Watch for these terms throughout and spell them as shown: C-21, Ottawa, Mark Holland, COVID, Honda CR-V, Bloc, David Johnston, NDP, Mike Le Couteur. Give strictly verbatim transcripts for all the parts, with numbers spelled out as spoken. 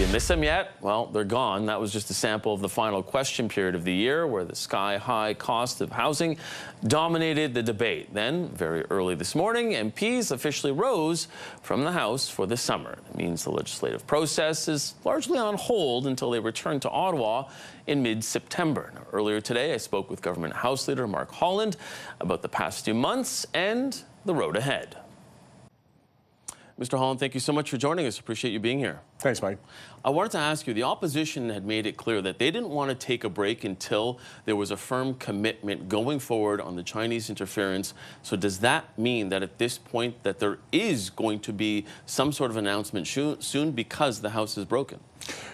You miss them yet? Well, they're gone. That was just a sample of the final question period of the year, where the sky-high cost of housing dominated the debate. Then, very early this morning, M Ps officially rose from the House for the summer. It means the legislative process is largely on hold until they return to Ottawa in mid-September. Earlier today, I spoke with Government House Leader Mark Holland about the past few months and the road ahead. Mister Holland, thank you so much for joining us. Appreciate you being here. Thanks, Mike. I wanted to ask you, the opposition had made it clear that they didn't want to take a break until there was a firm commitment going forward on the Chinese interference. So does that mean that at this point that there is going to be some sort of announcement soon because the House is broken?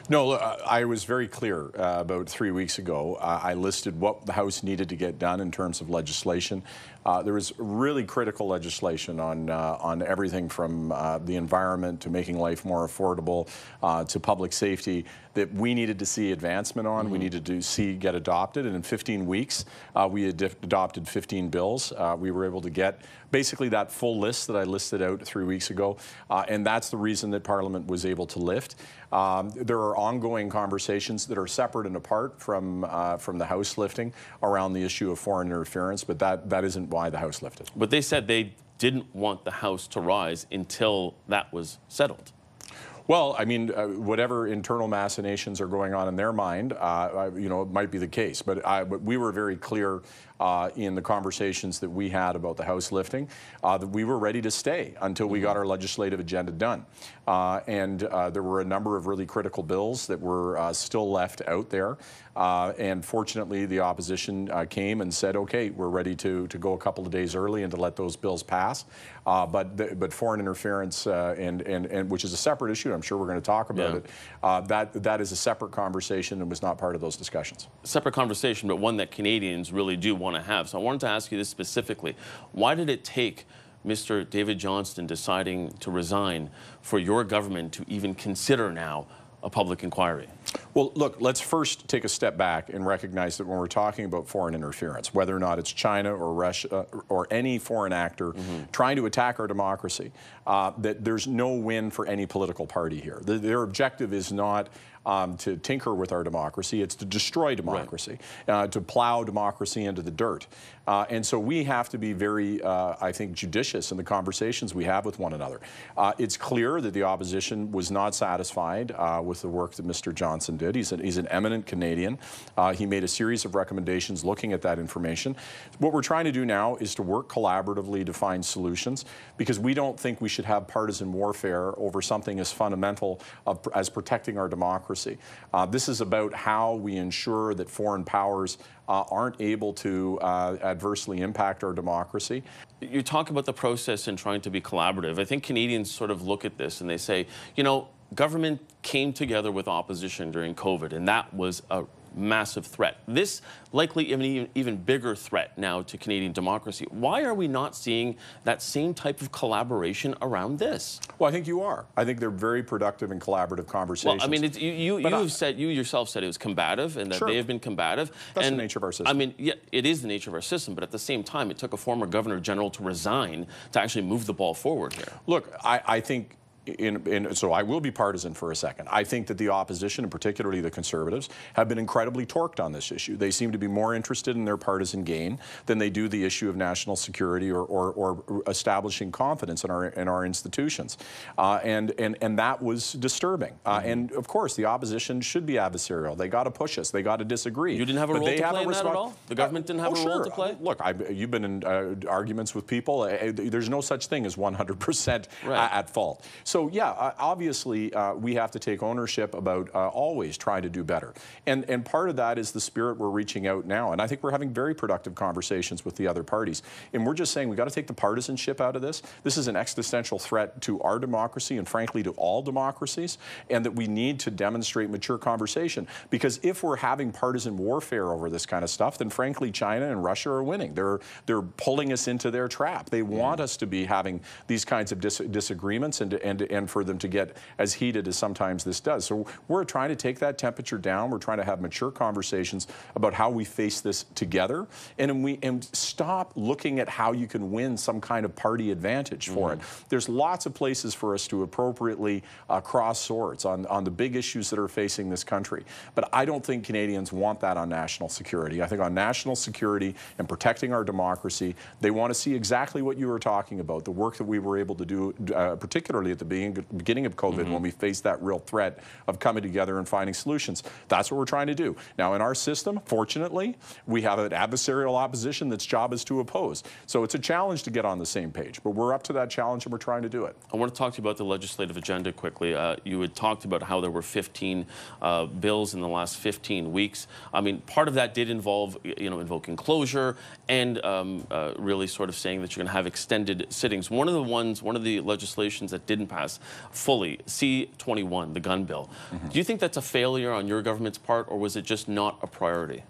No, I was very clear uh, about three weeks ago. Uh, I listed what the House needed to get done in terms of legislation. Uh, there was really critical legislation on, uh, on everything from uh, the environment to making life more affordable uh, to public safety that we needed to see advancement on. Mm-hmm. We needed to see get adopted. And in fifteen weeks, uh, we ad adopted fifteen bills. Uh, we were able to get basically that full list that I listed out three weeks ago. Uh, and that's the reason that Parliament was able to lift. Um, there are ongoing conversations that are separate and apart from uh, from the House lifting around the issue of foreign interference, but that that isn't why the House lifted. But they said they didn't want the House to rise until that was settled. Well, I mean, uh, whatever internal machinations are going on in their mind, uh, you know, it might be the case. But, I, but we were very clear uh, in the conversations that we had about the House lifting uh, that we were ready to stay until we got our legislative agenda done. Uh, and uh, there were a number of really critical bills that were uh, still left out there. Uh, and fortunately, the opposition uh, came and said, okay, we're ready to, to go a couple of days early and to let those bills pass. Uh, but, the, but foreign interference, uh, and, and, and, which is a separate issue, I'm sure we're going to talk about yeah. it. Uh, that that is a separate conversation and was not part of those discussions. Separate conversation, but one that Canadians really do want to have. So I wanted to ask you this specifically: why did it take Mister David Johnston deciding to resign for your government to even consider now a public inquiry? Well, look, let's first take a step back and recognize that when we're talking about foreign interference, whether or not it's China or Russia or any foreign actor mm-hmm. trying to attack our democracy, uh, that there's no win for any political party here. The, their objective is not um, to tinker with our democracy, it's to destroy democracy, right. uh, to plow democracy into the dirt. Uh, and so we have to be very, uh, I think, judicious in the conversations we have with one another. Uh, it's clear that the opposition was not satisfied uh, with the work that Mister Johnston did. He's an, he's an eminent Canadian. Uh, he made a series of recommendations looking at that information. What we're trying to do now is to work collaboratively to find solutions, because we don't think we should have partisan warfare over something as fundamental of, as protecting our democracy. Uh, this is about how we ensure that foreign powers uh, aren't able to uh, adversely impact our democracy. You talk about the process and trying to be collaborative. I think Canadians sort of look at this and they say, you know, government came together with opposition during COVID, and that was a massive threat. This likely an even, even bigger threat now to Canadian democracy. Why are we not seeing that same type of collaboration around this? Well, I think you are. I think they're very productive and collaborative conversations. Well, I mean, it's, you, you, you I, have said, you yourself said it was combative, and that sure. they have been combative. That's and, the nature of our system. I mean, yeah, it is the nature of our system, but at the same time, it took a former governor general to resign to actually move the ball forward here. Look, I, I think... In, in, so I will be partisan for a second. I think that the opposition, and particularly the Conservatives, have been incredibly torqued on this issue. They seem to be more interested in their partisan gain than they do the issue of national security or, or, or establishing confidence in our, in our institutions. Uh, and, and, and that was disturbing. Uh, mm-hmm. And, of course, the opposition should be adversarial. They got to push us. They got to disagree. You didn't have a but role to play in that at all? The government didn't have oh, a role sure. to play? Look, I, you've been in uh, arguments with people. Uh, there's no such thing as one hundred percent right. at fault. So So yeah, uh, obviously uh, we have to take ownership about uh, always trying to do better, and and part of that is the spirit we're reaching out now, and I think we're having very productive conversations with the other parties, and we're just saying we got to take the partisanship out of this. This is an existential threat to our democracy and frankly to all democracies, and that we need to demonstrate mature conversation, because if we're having partisan warfare over this kind of stuff, then frankly China and Russia are winning. They're they're pulling us into their trap. They want us to be having these kinds of dis disagreements and and and for them to get as heated as sometimes this does. So we're trying to take that temperature down. We're trying to have mature conversations about how we face this together, and we and stop looking at how you can win some kind of party advantage for mm-hmm. it. There's lots of places for us to appropriately uh, cross swords on, on the big issues that are facing this country. But I don't think Canadians want that on national security. I think on national security and protecting our democracy, they want to see exactly what you were talking about, the work that we were able to do, uh, particularly at the beginning of COVID mm-hmm. when we faced that real threat of coming together and finding solutions. That's what we're trying to do. Now, in our system, fortunately, we have an adversarial opposition that's job is to oppose. So it's a challenge to get on the same page, but we're up to that challenge and we're trying to do it. I want to talk to you about the legislative agenda quickly. Uh, you had talked about how there were fifteen uh, bills in the last fifteen weeks. I mean, part of that did involve, you know, invoking closure and um, uh, really sort of saying that you're going to have extended sittings. One of the ones, one of the legislations that didn't pass fully, C twenty-one, the gun bill. Mm-hmm. Do you think that's a failure on your government's part, or was it just not a priority?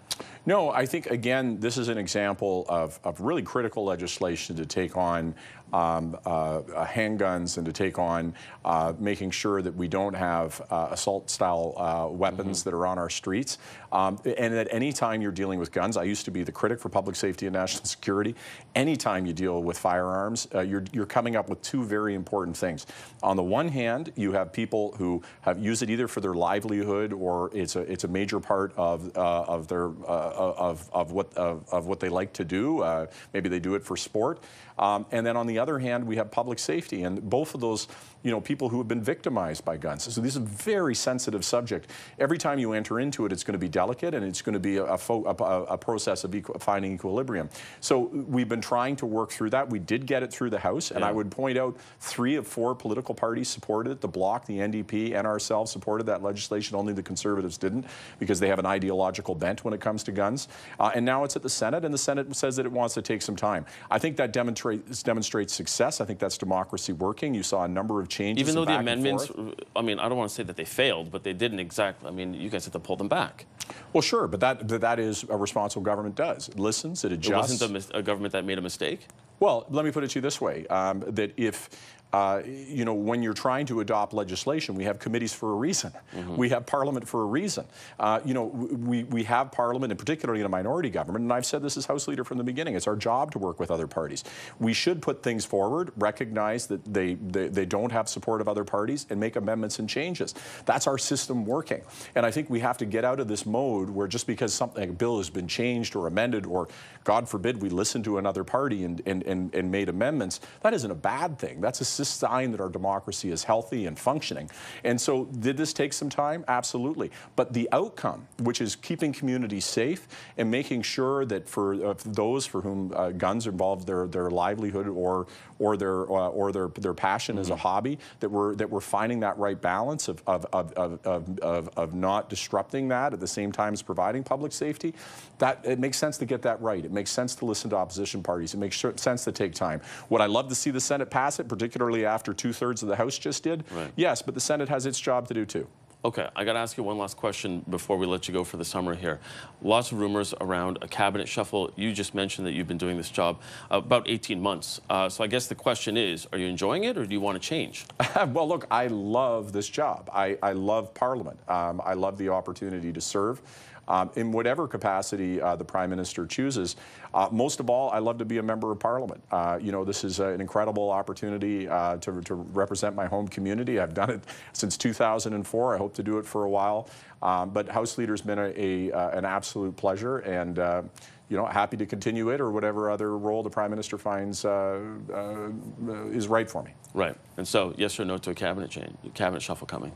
No, I think, again, this is an example of, of really critical legislation to take on um, uh, handguns and to take on uh, making sure that we don't have uh, assault-style uh, weapons mm-hmm. that are on our streets. Um, and at any time you're dealing with guns, I used to be the critic for public safety and national security, any time you deal with firearms, uh, you're, you're coming up with two very important things. On the one hand, you have people who have used it either for their livelihood or it's a, it's a major part of, uh, of their... Uh, Of, of, what, of, of what they like to do. Uh, maybe they do it for sport. Um, and then on the other hand, we have public safety, and both of those, you know, people who have been victimized by guns. So this is a very sensitive subject. Every time you enter into it, it's going to be delicate, and it's going to be a, a, a, a process of equ finding equilibrium. So we've been trying to work through that. We did get it through the House, and yeah. I would point out three of four political parties supported it. The Bloc, the N D P, and ourselves supported that legislation. Only the Conservatives didn't, because they have an ideological bent when it comes to guns. Uh, and now it's at the Senate, and the Senate says that it wants to take some time. I think that demonstrates demonstrates success. I think that's democracy working. You saw a number of changes. Even though the amendments, I mean, I don't want to say that they failed, but they didn't exactly. I mean, you guys had to pull them back. Well, sure, but that that is a responsible government does. It listens, it adjusts. It wasn't a, a government that made a mistake? Well, let me put it to you this way, um, that if... Uh, you know, when you're trying to adopt legislation, we have committees for a reason. Mm-hmm. We have parliament for a reason. Uh, you know, we, we have parliament, and particularly in a minority government, and I've said this as House Leader from the beginning, it's our job to work with other parties. We should put things forward, recognize that they, they, they don't have support of other parties, and make amendments and changes. That's our system working. And I think we have to get out of this mode where just because something, a bill has been changed or amended, or God forbid we listen to another party and, and, and, and made amendments, that isn't a bad thing. That's a sign that our democracy is healthy and functioning. And so did this take some time? Absolutely. But the outcome, which is keeping communities safe and making sure that for uh, those for whom uh, guns involve their, their livelihood or or their uh, or their their passion mm-hmm. as a hobby, that we're that we're finding that right balance of of, of, of, of, of of not disrupting that at the same time as providing public safety, that it makes sense to get that right. It makes sense to listen to opposition parties. It makes sense to take time. Would I love to see the Senate pass it, particularly after two-thirds of the House just did? Right. Yes, but the Senate has its job to do too. Okay, I got to ask you one last question before we let you go for the summer here. Lots of rumors around a cabinet shuffle. You just mentioned that you've been doing this job about eighteen months. Uh, so I guess the question is, are you enjoying it, or do you want to change? Well, look, I love this job. I, I love Parliament. Um, I love the opportunity to serve. Um, in whatever capacity uh, the Prime Minister chooses. Uh, most of all, I love to be a member of Parliament. Uh, you know, this is uh, an incredible opportunity uh, to, to represent my home community. I've done it since two thousand four. I hope to do it for a while. Um, but House Leader's been a, a, uh, an absolute pleasure, and uh, you know, happy to continue it or whatever other role the Prime Minister finds uh, uh, is right for me. Right. And so, yes or no to a cabinet change, cabinet shuffle coming?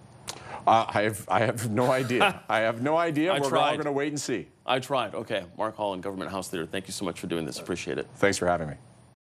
Uh, I have I have no idea. I have no idea. I We're tried. all going to wait and see. I tried. Okay. Mark Holland, Government House Leader, thank you so much for doing this. Appreciate it. Thanks for having me.